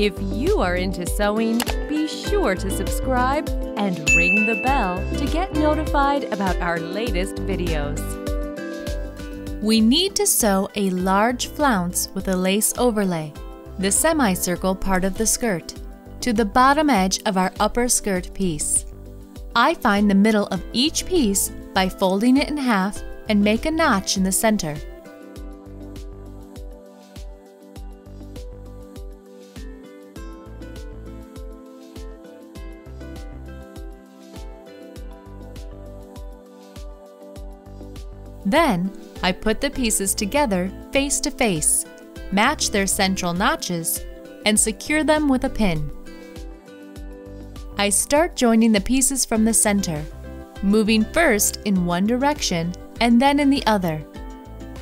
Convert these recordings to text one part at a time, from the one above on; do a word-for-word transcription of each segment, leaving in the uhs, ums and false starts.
If you are into sewing, be sure to subscribe and ring the bell to get notified about our latest videos. We need to sew a large flounce with a lace overlay, the semicircle part of the skirt, to the bottom edge of our upper skirt piece. I find the middle of each piece by folding it in half and make a notch in the center. Then, I put the pieces together face to face, match their central notches, and secure them with a pin. I start joining the pieces from the center, moving first in one direction and then in the other.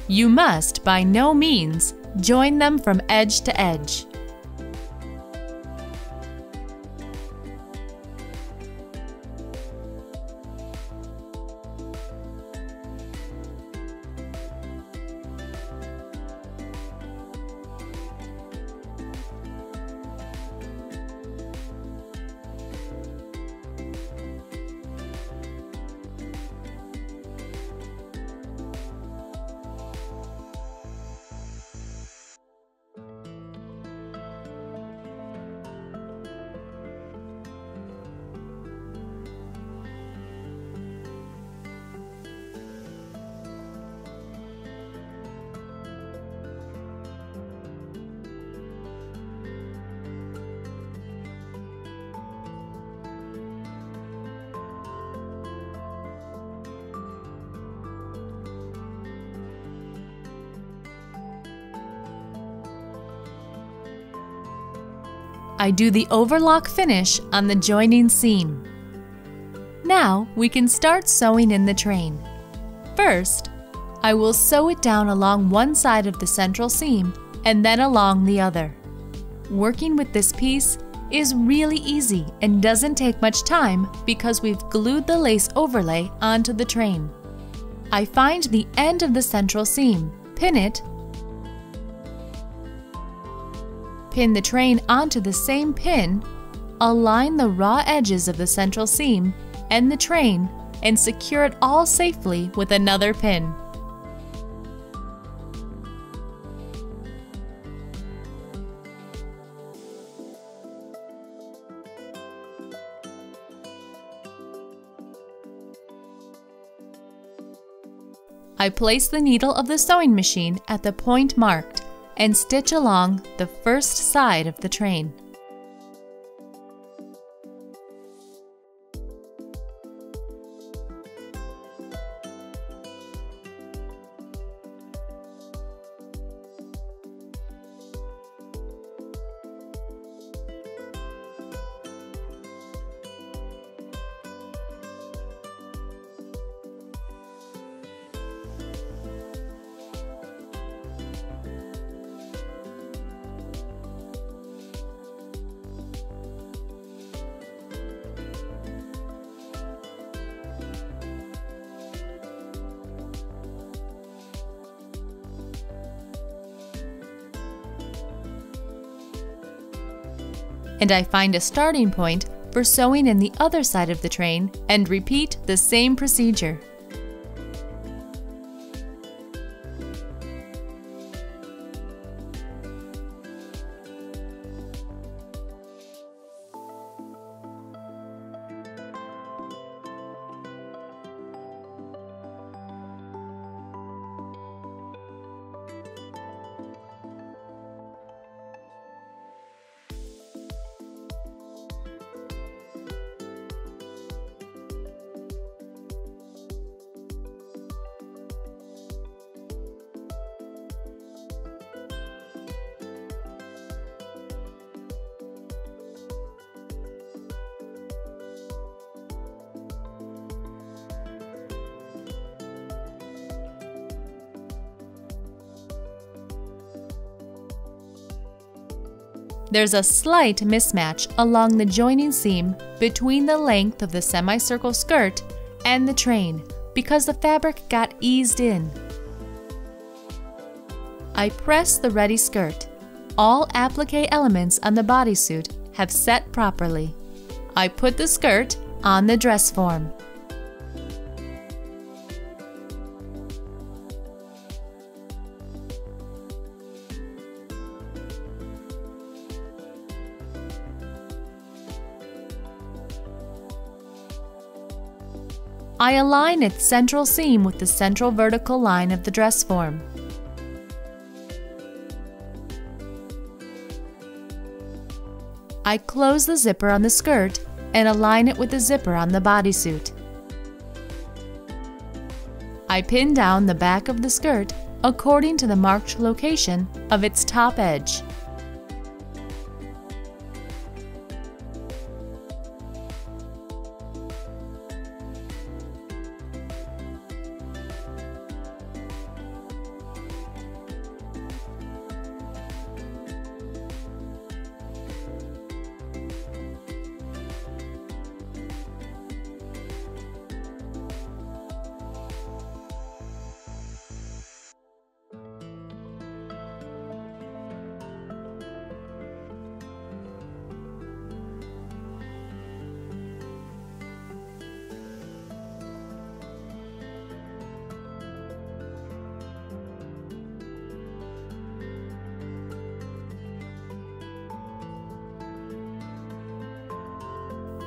You must, by no means, join them from edge to edge. I do the overlock finish on the joining seam. Now we can start sewing in the train. First, I will sew it down along one side of the central seam and then along the other. Working with this piece is really easy and doesn't take much time because we've glued the lace overlay onto the train. I find the end of the central seam, pin it, pin the train onto the same pin, align the raw edges of the central seam and the train, and secure it all safely with another pin. I place the needle of the sewing machine at the point marked and stitch along the first side of the train. And I find a starting point for sewing in the other side of the train and repeat the same procedure. There's a slight mismatch along the joining seam between the length of the semicircle skirt and the train because the fabric got eased in. I press the ready skirt, all applique elements on the bodysuit have set properly. I put the skirt on the dress form. I align its central seam with the central vertical line of the dress form. I close the zipper on the skirt and align it with the zipper on the bodysuit. I pin down the back of the skirt according to the marked location of its top edge.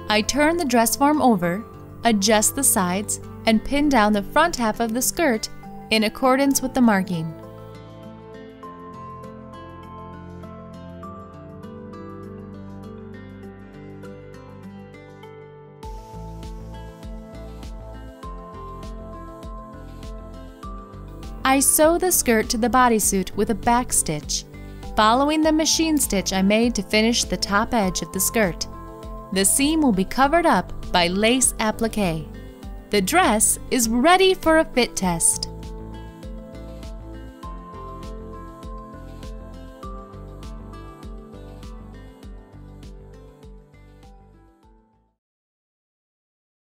I turn the dress form over, adjust the sides, and pin down the front half of the skirt in accordance with the marking. I sew the skirt to the bodysuit with a back stitch, following the machine stitch I made to finish the top edge of the skirt. The seam will be covered up by lace applique. The dress is ready for a fit test.